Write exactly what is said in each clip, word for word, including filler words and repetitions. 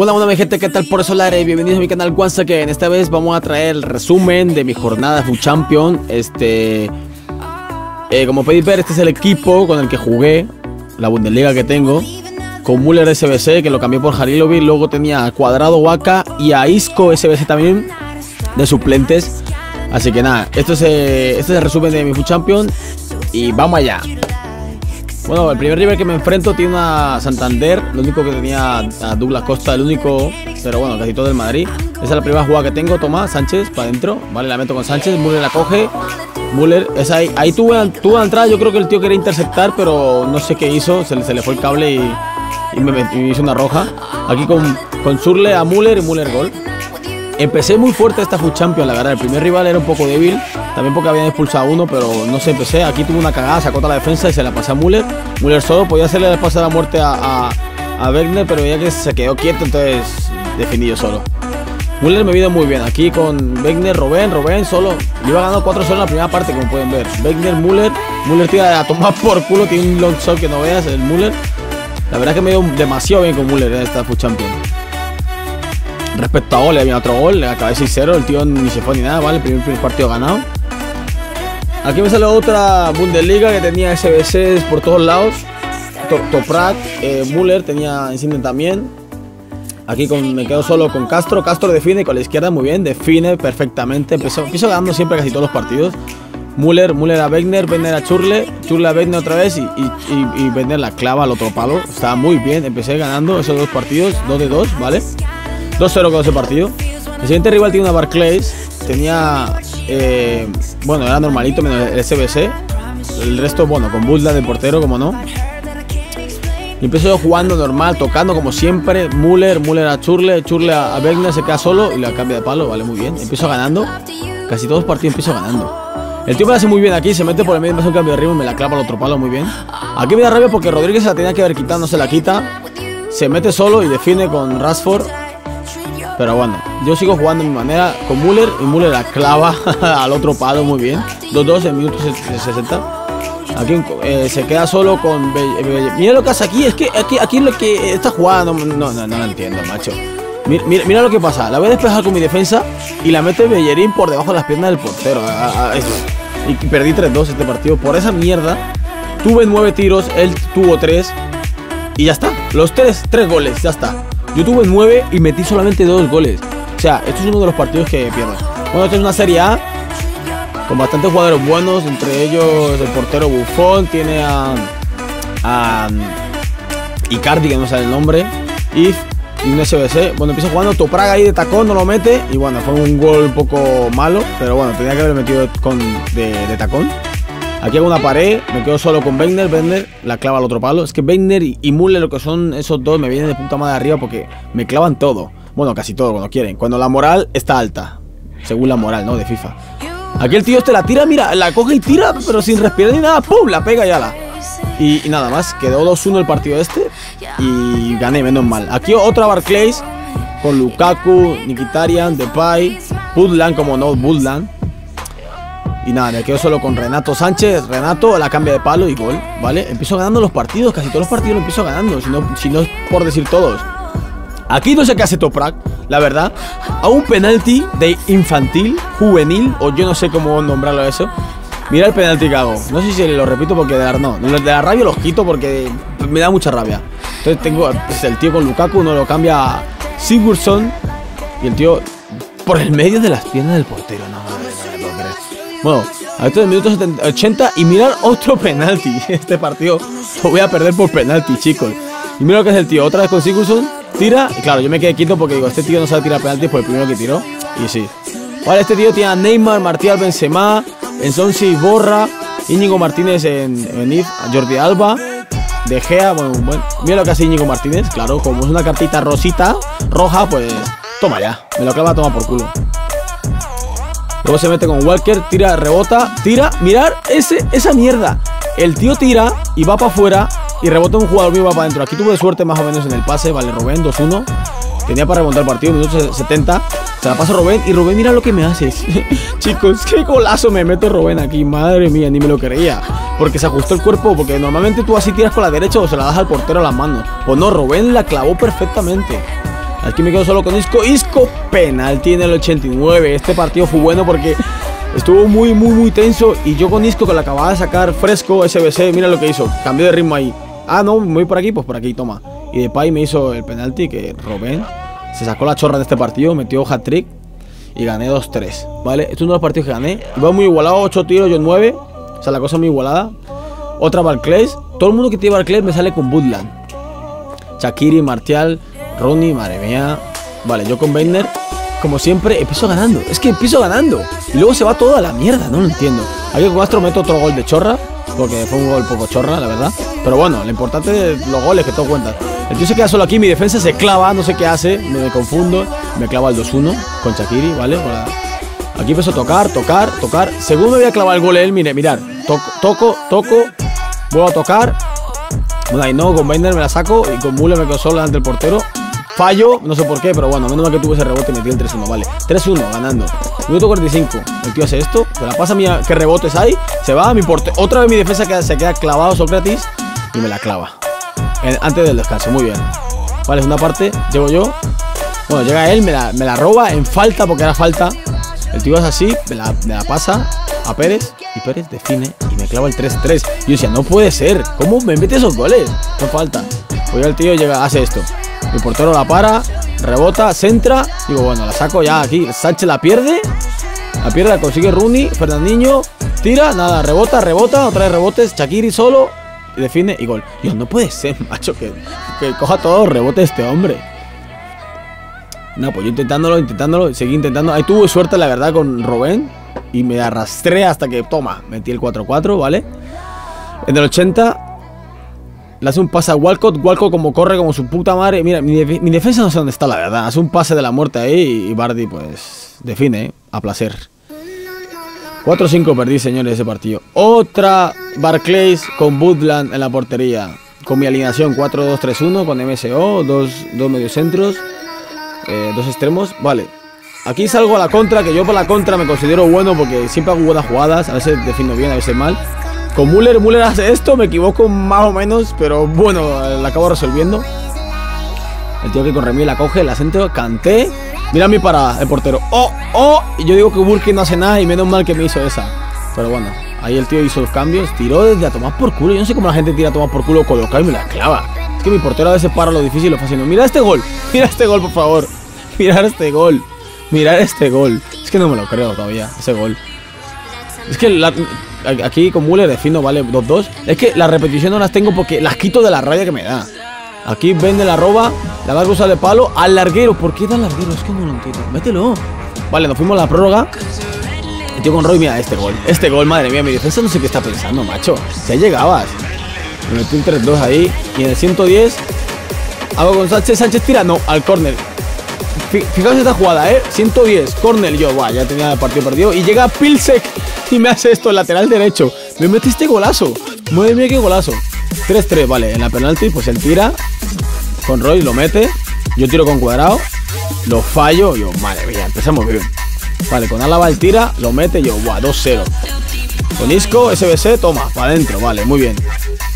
Hola, hola mi gente, ¿qué tal? Por eso Lare, bienvenidos a mi canal once again. Esta vez vamos a traer el resumen de mi jornada FUT Champion. Este... Eh, como podéis ver, este es el equipo con el que jugué. La Bundesliga que tengo. Con Müller S B C, que lo cambié por Halilovic. Luego tenía a Cuadrado, Waka y a Isco S B C también, de suplentes. Así que nada, esto es, eh, este es el resumen de mi FUT Champion. Y vamos allá. Bueno, el primer rival que me enfrento tiene a Santander, lo único que tenía a Douglas Costa, el único, pero bueno, casi todo del Madrid. Esa es la primera jugada que tengo, toma, Sánchez, para adentro, vale, la meto con Sánchez, Müller la coge, Müller, esa ahí, ahí tuve, tuve la entrada, yo creo que el tío quería interceptar, pero no sé qué hizo, se, se le fue el cable y, y, me, y me hizo una roja. Aquí con, con Schürrle a Müller y Müller gol. Empecé muy fuerte esta FUT Champion, la verdad, el primer rival era un poco débil, también porque habían expulsado a uno, pero no sé, empecé, aquí tuve una cagada, sacó toda la defensa y se la pasé a Müller, Müller solo, podía hacerle la pase de la muerte a, a, a Wegner, pero veía que se quedó quieto, entonces defendí yo solo. Müller me vino muy bien, aquí con Wegner, Robben, Robben solo, yo iba ganando cuatro cero en la primera parte, como pueden ver, Wegner, Müller, Müller tira a tomar por culo, tiene un long shot que no veas, el Müller, la verdad es que me dio demasiado bien con Müller en esta FUT Champion. Respecto a goles, había otro gol, le acabé seis cero, el tío ni se fue ni nada, ¿vale? El primer, primer partido ganado. Aquí me sale otra Bundesliga que tenía S B Cs por todos lados. Toprak, eh, Müller tenía Enciende también. Aquí con, me quedo solo con Castro. Castro define con la izquierda muy bien, define perfectamente. Empezó, empiezo ganando siempre casi todos los partidos. Müller, Müller a Wegner, Wegner a Schürrle, Schürrle a Wegner otra vez y, y, y, y Wegner la clava al otro palo. Estaba muy bien, empecé ganando esos dos partidos, dos de dos, ¿vale? dos cero con ese partido. El siguiente rival tiene una Barclays. Tenía... Eh, bueno, era normalito menos el S B C. El resto, bueno, con Butland de portero, como no. Y empiezo yo jugando normal, tocando como siempre. Müller, Müller a Schürrle, Schürrle a Wegner, se queda solo y la cambia de palo. Vale, muy bien. Empiezo ganando. Casi todos los partidos empiezo ganando. El tío me hace muy bien aquí, se mete por el medio, me hace un cambio de ritmo y me la clava al otro palo, muy bien. Aquí me da rabia porque Rodríguez se la tenía que haber quitado, no se la quita. Se mete solo y define con Rashford. Pero bueno, yo sigo jugando de mi manera con Müller y Müller la clava al otro palo muy bien. dos dos en minutos sesenta. Aquí eh, se queda solo con... Be Be mira lo que hace aquí, es que aquí, aquí lo que está jugando... No, no, no, no lo entiendo, macho. Mira, mira, mira lo que pasa, la voy a despejar con mi defensa y la mete Bellerín por debajo de las piernas del portero. A, a eso. Y perdí tres dos este partido por esa mierda. Tuve nueve tiros, él tuvo tres y ya está. Los tres, tres goles, ya está. Yo tuve nueve y metí solamente dos goles. O sea, esto es uno de los partidos que pierdo. Bueno, esto es una Serie A con bastantes jugadores buenos, entre ellos el portero Buffon, tiene a, a Icardi, que no sabe el nombre, y un S B C. Bueno, empieza jugando Toprak ahí de tacón, no lo mete, y bueno, fue un gol un poco malo, pero bueno, tenía que haber metido con, de, de tacón. Aquí hago una pared, me quedo solo con Wegner, Wegner la clava al otro palo. Es que Wegner y, y Müller, lo que son esos dos, me vienen de puta madre arriba porque me clavan todo. Bueno, casi todo cuando quieren, cuando la moral está alta. Según la moral, ¿no? De FIFA. Aquí el tío este la tira, mira, la coge y tira, pero sin respirar ni nada, ¡pum! La pega y ala. Y, y nada más, quedó dos uno el partido este y gané, menos mal. Aquí otra Barclays con Lukaku, Mkhitaryan, Depay, Butland, como no, Butland. Y nada, me quedo solo con Renato Sánchez. Renato, la cambia de palo y gol, ¿vale? Empiezo ganando los partidos, casi todos los partidos lo empiezo ganando, si no, si no es por decir todos. Aquí no sé qué hace Toprak, la verdad. A un penalti de infantil, juvenil, o yo no sé cómo nombrarlo eso. Mira el penalti que hago. No sé si lo repito porque de la, no, de la rabia los quito porque me da mucha rabia. Entonces tengo pues, el tío con Lukaku, uno lo cambia a Sigurdsson y el tío por el medio de las piernas del portero, no, no, no, no, no, no. Bueno, a estos minutos ochenta y mirar otro penalti. Este partido lo voy a perder por penalti, chicos. Y mira lo que es el tío, otra vez con Sigurdsson. Tira, y claro, yo me quedé quieto porque digo, este tío no sabe tirar penaltis por el primero que tiró. Y sí. Vale, este tío tiene a Neymar, Martial, Benzema, Ensonsi, Borra, Íñigo Martínez en, en I F, Jordi Alba, De Gea, bueno, bueno. Mira lo que hace Íñigo Martínez, claro, como es una cartita rosita, roja, pues toma ya. Me lo clava, toma por culo. Luego se mete con Walker, tira, rebota, tira, mirar ese, esa mierda. El tío tira y va para afuera y rebota un jugador mío y va para adentro. Aquí tuve suerte más o menos en el pase, vale, Rubén, dos uno. Tenía para remontar el partido, minuto setenta. Se la pasa Rubén y Rubén, mira lo que me haces. Chicos, qué golazo me meto Rubén aquí, madre mía, ni me lo creía. Porque se ajustó el cuerpo, porque normalmente tú así tiras con la derecha o se la das al portero a las manos. Pues no, Rubén la clavó perfectamente. Aquí me quedo solo con Isco. Isco, penalti en el ochenta y nueve. Este partido fue bueno porque estuvo muy, muy, muy tenso. Y yo con Isco, que lo acababa de sacar fresco, S B C, mira lo que hizo. Cambió de ritmo ahí. Ah, no, me voy por aquí, pues por aquí, toma. Y Depay me hizo el penalti, que Robben se sacó la chorra en este partido, metió hat-trick y gané dos tres, ¿vale? Estos son los partidos que gané. Iba muy igualado, ocho tiros, yo nueve. O sea, la cosa muy igualada. Otra Barclays. Todo el mundo que tiene Barclays me sale con Butland. Shakiri, Martial, Rooney, madre mía. Vale, yo con Wegner, como siempre, empiezo ganando. Es que empiezo ganando. Y luego se va todo a la mierda, no lo entiendo. Aquí con Castro meto otro gol de chorra, porque fue un gol poco chorra, la verdad. Pero bueno, lo importante es los goles, que todo cuenta. El tío se queda solo aquí, mi defensa se clava, no sé qué hace, me confundo. Me clava el dos uno con Shakiri, ¿vale? Hola. Aquí empiezo a tocar, tocar, tocar. Según me voy a clavar el gol él, mire, mirad. Toco, toco, toco, vuelvo a tocar. Bueno, ahí no, con Wegner me la saco y con Müller me quedo solo delante del portero. Fallo, no sé por qué, pero bueno, menos mal que tuve ese rebote y metí el tres uno, vale. tres uno, ganando. Minuto cuarenta y cinco. El tío hace esto, se la pasa a mí, que rebotes hay. Se va a mi portero. Otra vez mi defensa que se queda clavado, Socrates, y me la clava. En, antes del descanso, muy bien. Vale, segunda parte, llego yo. Bueno, llega él, me la, me la roba en falta porque era falta. El tío es así, me la, me la pasa a Pérez. Y Pérez define y me clava el tres tres. Y yo decía, no puede ser, ¿cómo me mete esos goles? No falta. Pues el tío llega, hace esto. El portero la para, rebota, centra. Digo, bueno, la saco ya aquí. Sánchez la pierde. La pierde, la consigue Rooney. Fernandinho tira, nada, rebota, rebota. Otra vez rebotes, Shakiri solo. Y define y gol. Dios, no puede ser, macho, que, que coja todos los rebotes este hombre. No, pues yo intentándolo, intentándolo, seguí intentando. Ahí tuve suerte, la verdad, con Robben. Y me arrastré hasta que, toma, metí el cuatro cuatro, ¿vale? En el ochenta... Le hace un pase a Walcott. Walcott como corre como su puta madre. Mira, mi, def mi defensa no sé dónde está, la verdad. Hace un pase de la muerte ahí y Vardy pues define, ¿eh? A placer. cuatro cinco perdí, señores, ese partido. Otra Barclays con Butland en la portería. Con mi alineación cuatro dos tres uno con M S O. Dos, dos mediocentros. Eh, dos extremos. Vale. Aquí salgo a la contra, que yo por la contra me considero bueno porque siempre hago buenas jugadas. A veces defino bien, a veces mal. Con Müller, Müller hace esto, me equivoco más o menos, pero bueno, la acabo resolviendo. El tío que con Remy la coge, la centro, canté. Mira mi parada, el portero. ¡Oh, oh! Y yo digo que Burke no hace nada y menos mal que me hizo esa. Pero bueno, ahí el tío hizo los cambios, tiró desde a tomar por culo. Yo no sé cómo la gente tira a tomar por culo, coloca y me la clava. Es que mi portero a veces para lo difícil y lo fácil. Mira este gol, mira este gol, por favor. Mirad este gol, mirad este gol. Es que no me lo creo todavía, ese gol. Es que la... Aquí con Müller defino, vale, dos dos. Es que las repeticiones no las tengo porque las quito de la raya que me da. Aquí vende la roba, la larga usa de palo al larguero. ¿Por qué da al larguero? Es que no lo entiendo. Mételo. Vale, nos fuimos a la prórroga. El tío con Roy, mira este gol. Este gol, madre mía, mi defensa no sé qué está pensando, macho. Si ahí llegabas. Me metí un tres dos ahí. Y en el ciento diez hago con Sánchez. Sánchez tira, no, al córner. Fijaos esta jugada, eh. ciento diez, córner. Yo, buah, ya tenía el partido perdido. Y llega Pilsek. Y me hace esto, lateral derecho. Me metiste este golazo. Madre mía, qué golazo. tres tres, vale. En la penalti, pues él tira. Con Roy lo mete. Yo tiro con Cuadrado. Lo fallo. Yo, madre mía, empezamos bien. Vale, con Álava él tira. Lo mete. Yo, guau, dos cero. Con Isco, S B C, toma, para adentro. Vale, muy bien.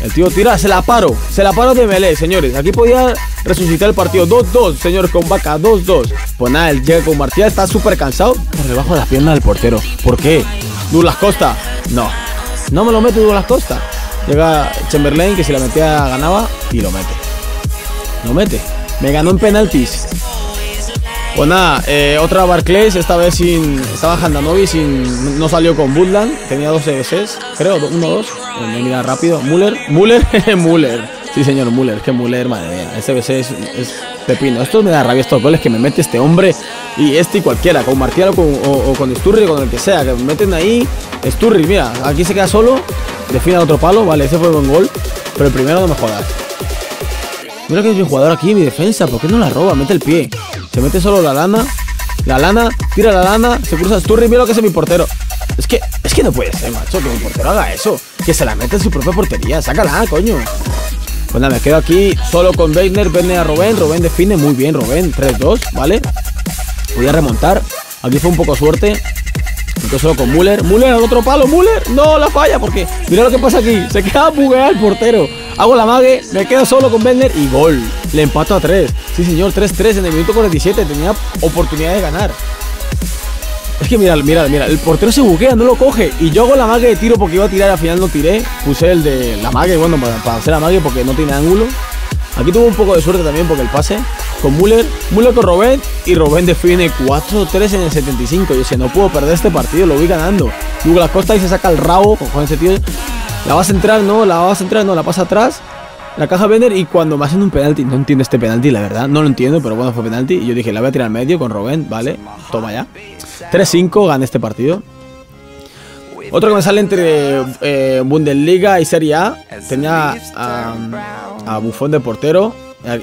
El tío tira. Se la paro. Se la paro de melee, señores. Aquí podía resucitar el partido. dos dos, señores, con Vaca. dos dos. Pues nada, él llega con Martial. Está súper cansado. Por debajo de las piernas del portero. ¿Por qué? Douglas Costa, no, no me lo mete Douglas Costa. Llega Chamberlain, que si la metía ganaba, y lo mete. Lo mete, me ganó en penaltis. Pues nada, eh, otra Barclays, esta vez sin, estaba Handanovi, sin, no salió con Butland. Tenía dos E S Cs, creo, uno dos, me mira rápido. Müller, Müller, Müller, sí señor, Müller, es que Müller, madre mía, ese E S C es, es pepino. Esto me da rabia, estos goles que me mete este hombre. Y este y cualquiera, con Martial o con, o, o con Sturry, con el que sea, que me meten ahí. Sturry, mira, aquí se queda solo, define otro palo, vale, ese fue un buen gol, pero el primero no me jodas. Mira que es mi jugador aquí, mi defensa, ¿por qué no la roba? Mete el pie, se mete solo la lana, la lana, tira la lana, se cruza Sturry, mira lo que hace mi portero. Es que, es que no puede ser, macho, que mi portero haga eso, que se la mete en su propia portería, sácala, coño. Pues nada, me quedo aquí solo con Wegner, Wegner a Robben, Robben define muy bien, Robben, tres dos, vale. Voy a remontar. Aquí fue un poco suerte. Entonces solo con Müller. Müller al otro palo. Müller. No, la falla porque mira lo que pasa aquí. Se queda bugueado el portero. Hago la mague, me quedo solo con Wegner y gol. Le empato a tres. Sí señor, tres tres en el minuto cuarenta y siete. Tenía oportunidad de ganar. Es que mira, mira, mira, el portero se buguea, no lo coge. Y yo hago la mague de tiro porque iba a tirar, al final no tiré. Puse el de la mague, bueno, para, para hacer la mague porque no tiene ángulo. Aquí tuvo un poco de suerte también porque el pase con Müller, Müller con Robben y Robben define cuatro tres en el setenta y cinco. Yo sé, no puedo perder este partido, lo voy ganando. Douglas Costa y se saca el rabo con ese tío. La va a centrar, no, la va a centrar, no, la pasa atrás. La caja Wegner y cuando me hacen un penalti, no entiendo este penalti, la verdad, no lo entiendo, pero bueno, fue penalti. Y yo dije, la voy a tirar al medio con Robben, vale, toma ya. tres cinco, gané este partido. Otro que me sale entre eh, Bundesliga y Serie A. Tenía a, a Buffon de portero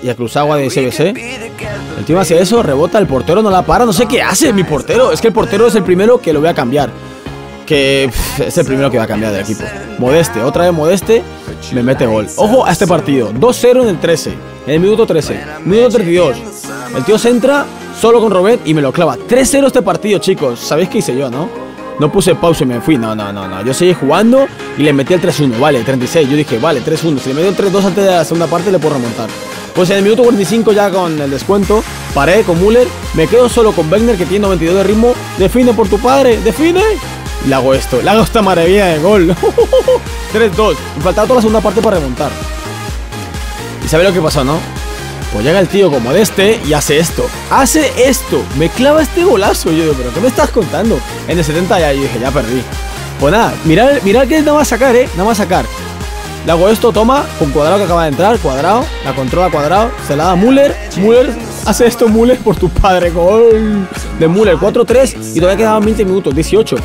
y a Cruzagua de C B C. El tío hace eso, rebota, el portero no la para, no sé qué hace mi portero. Es que el portero es el primero que lo voy a cambiar. Que pff, es el primero que va a cambiar del equipo. Modeste, otra vez Modeste, me mete gol. Ojo a este partido, dos cero en el trece, en el minuto trece, minuto treinta y dos. El tío se entra solo con Robert y me lo clava. tres cero este partido, chicos. ¿Sabéis qué hice yo, no? No puse pausa y me fui, no, no, no, no. Yo seguí jugando y le metí el tres uno, vale, treinta y seis. Yo dije, vale, tres uno, si le meto el tres dos antes de la segunda parte le puedo remontar. Pues en el minuto cuarenta y cinco ya con el descuento, paré con Müller, me quedo solo con Wegner que tiene noventa y dos de ritmo. Define por tu padre, define. Le hago esto, le hago esta maravilla de gol. tres dos, me faltaba toda la segunda parte para remontar. ¿Y sabe lo que pasó, no? Pues llega el tío como de este y hace esto. Hace esto, me clava este golazo. Yo digo, pero ¿qué me estás contando? En el setenta ya, yo dije, ya perdí. Pues nada, mirad, mirad que nada más sacar, eh nada más sacar. Le hago esto, toma, con Cuadrado que acaba de entrar. Cuadrado, la controla Cuadrado, se la da Müller. Müller, hace esto Müller por tu padre. Gol de Müller, cuatro tres. Y todavía quedaban veinte minutos, dieciocho.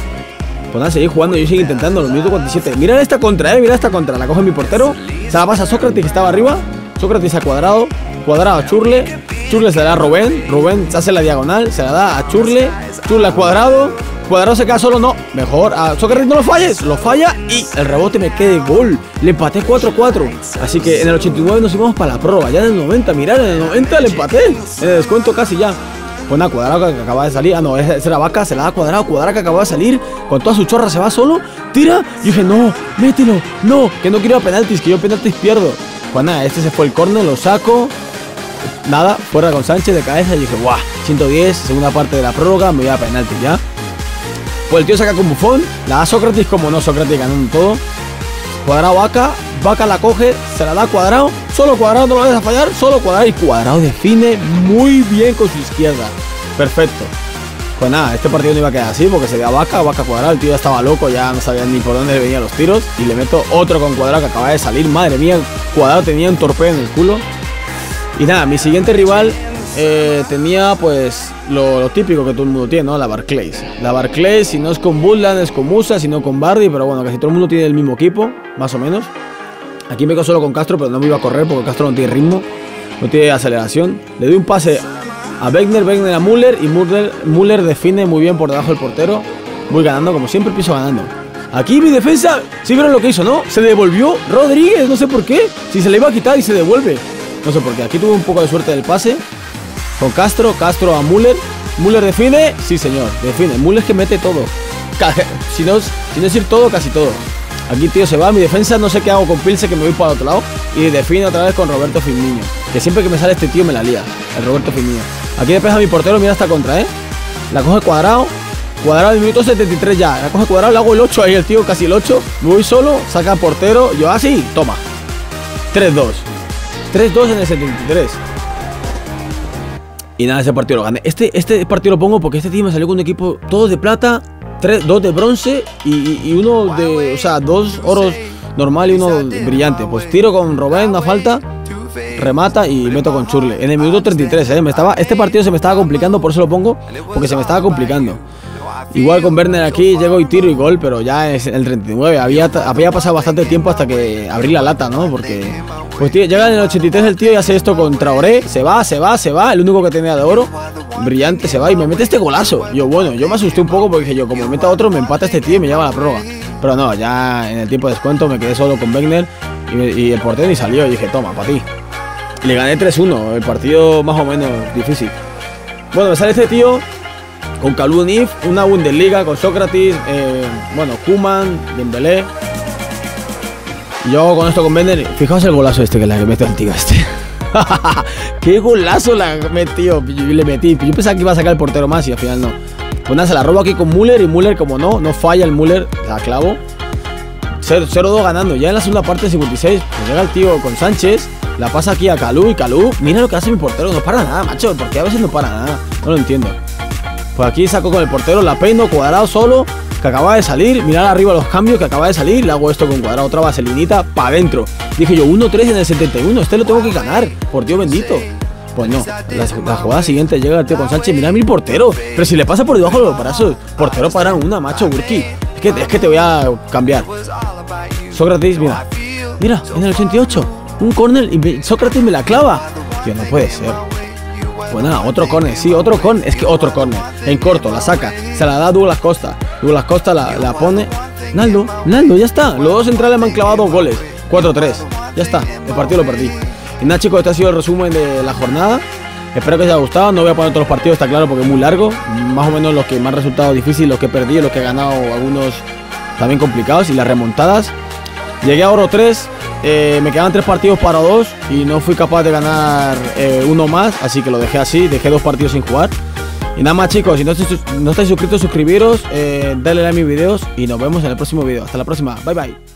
Pues nada, seguí jugando, yo seguí intentando los minutos cuarenta y siete. Mirad esta contra, eh, mirad esta contra. La coge mi portero, se la pasa a Sócrates que estaba arriba. Sócrates a Cuadrado, Cuadrado a Schürrle. Schürrle se la da a Robben, Robben hace la diagonal, se la da a Schürrle, Schürrle a Cuadrado. Cuadrado se queda solo, no, mejor a Socrates, no lo falles, lo falla y el rebote me quede gol, le empaté cuatro cuatro, así que en el ochenta y nueve nos íbamos para la prórroga, ya en el noventa, mirad, en el noventa le empaté, en el descuento casi ya, pone a Cuadrado que acaba de salir, ah no, esa era Vaca, se la da a Cuadrado, Cuadrado que acaba de salir, con toda su chorra se va solo, tira, y dije no, mételo, no, que no quiero a penaltis, que yo penaltis pierdo, pues nada, este se fue el córner, lo saco, nada, fuera con Sánchez de cabeza, y dije guau, ciento diez, segunda parte de la prórroga, me voy a penaltis ya. Pues el tío saca con Buffon, la da Sócrates, como no, Sócrates ganando todo. Cuadrado Vaca, Vaca la coge, se la da Cuadrado, solo Cuadrado no lo vas a fallar, solo Cuadrado y Cuadrado define muy bien con su izquierda. Perfecto. Pues nada, este partido no iba a quedar así porque se da Vaca, Vaca Cuadrado, el tío ya estaba loco, ya no sabía ni por dónde le venían los tiros. Y le meto otro con Cuadrado que acaba de salir, madre mía, Cuadrado tenía un torpeo en el culo. Y nada, mi siguiente rival... Eh, tenía pues lo, lo típico que todo el mundo tiene, ¿no? La Barclays. La Barclays, si no es con Butland, es con Musa, si no con Vardy, pero bueno, casi todo el mundo tiene el mismo equipo, más o menos. Aquí me quedo solo con Castro, pero no me iba a correr porque Castro no tiene ritmo, no tiene aceleración. Le doy un pase a Wegner, Wegner a Müller y Müller, Müller define muy bien por debajo del portero. Voy ganando, como siempre, piso ganando. Aquí mi defensa, sí vieron lo que hizo, ¿no? Se devolvió Rodríguez, no sé por qué. Si se le iba a quitar y se devuelve. No sé por qué, aquí tuve un poco de suerte del pase. Con Castro, Castro a Müller. Müller define, sí señor, define. Müller que mete todo. Si no, si no es ir todo, casi todo. Aquí tío se va, mi defensa, no sé qué hago con Pilce que me voy para el otro lado. Y define otra vez con Roberto Firmino. Que siempre que me sale este tío me la lía, el Roberto Firmino. Aquí despeja mi portero, mira esta contra, eh. La coge Cuadrado. Cuadrado en el minuto setenta y tres ya. La coge Cuadrado, le hago el ocho ahí, el tío casi el ocho. Me voy solo, saca portero, yo así, toma. tres dos. tres dos en el setenta y tres. Y nada, ese partido lo gané. Este, este partido lo pongo porque este team me salió con un equipo todos de plata, tres, dos de bronce y, y uno de... O sea, dos oros normal y uno brillante. Pues tiro con Robben, una falta, remata y meto con Schürrle. En el minuto treinta y tres, ¿eh? Me estaba, este partido se me estaba complicando, por eso lo pongo, porque se me estaba complicando. Igual con Wegner aquí, llego y tiro y gol, pero ya en el treinta y nueve. Había, había pasado bastante tiempo hasta que abrí la lata, ¿no? Porque... Pues tío, llega en el ochenta y tres el tío y hace esto contra Oré. Se va, se va, se va. El único que tenía de oro. Brillante, se va y me mete este golazo. Yo, bueno, yo me asusté un poco porque dije yo, como me meta otro, me empata este tío y me lleva a la prórroga. Pero no, ya en el tiempo de descuento me quedé solo con Wegner y, y el portero ni salió. Y dije, toma, para ti. Le gané tres uno. El partido más o menos difícil. Bueno, me sale este tío con Calou, Nif, una Bundesliga, con Sócrates, eh, bueno, Kuman, Dembélé. Yo con esto con Bender. Fijaos el golazo este que le metió al tío este. ¡Qué golazo la metió! Le metí. Yo pensaba que iba a sacar el portero más y al final no. Pues nada, se la robo aquí con Müller y Müller, como no, no falla el Müller, la clavo. cero dos ganando. Ya en la segunda parte, cincuenta y seis, pues llega el tío con Sánchez. La pasa aquí a Calou y Calou. Mira lo que hace mi portero. No para nada, macho. Porque a veces no para nada. No lo entiendo. Pues aquí saco con el portero, la peino, Cuadrado solo, que acaba de salir. Mirad arriba los cambios que acaba de salir. Le hago esto con Cuadrado, otra vaselinita, para adentro. Dije yo, uno tres en el setenta y uno. Este lo tengo que ganar, por Dios bendito. Pues no, la, la jugada siguiente llega el tío con Sánchez. Mirad mi portero. Pero si le pasa por debajo los brazos. Portero para una, macho, Burki. Es que, es que te voy a cambiar. Sócrates, mira. Mira, en el ochenta y ocho. Un córner y Sócrates me la clava. Tío, no puede ser. Pues nada, otro córner, sí, otro córner. Es que otro córner, en corto, la saca. Se la da Douglas Costa. Douglas Costa la, la pone. Naldo, Naldo, ya está. Los dos centrales me han clavado dos goles. cuatro tres. Ya está, el partido lo perdí. Y nada, chicos, este ha sido el resumen de la jornada. Espero que os haya gustado. No voy a poner todos los partidos, está claro, porque es muy largo. Más o menos los que me han resultado difíciles, los que perdí, los que he ganado, algunos también complicados. Y las remontadas. Llegué a oro tres. Eh, me quedaban tres partidos para dos y no fui capaz de ganar eh, uno más, así que lo dejé así, dejé dos partidos sin jugar. Y nada más, chicos, si no estáis, no estáis suscritos, suscribiros, eh, dale like a mis videos y nos vemos en el próximo video. Hasta la próxima, bye bye.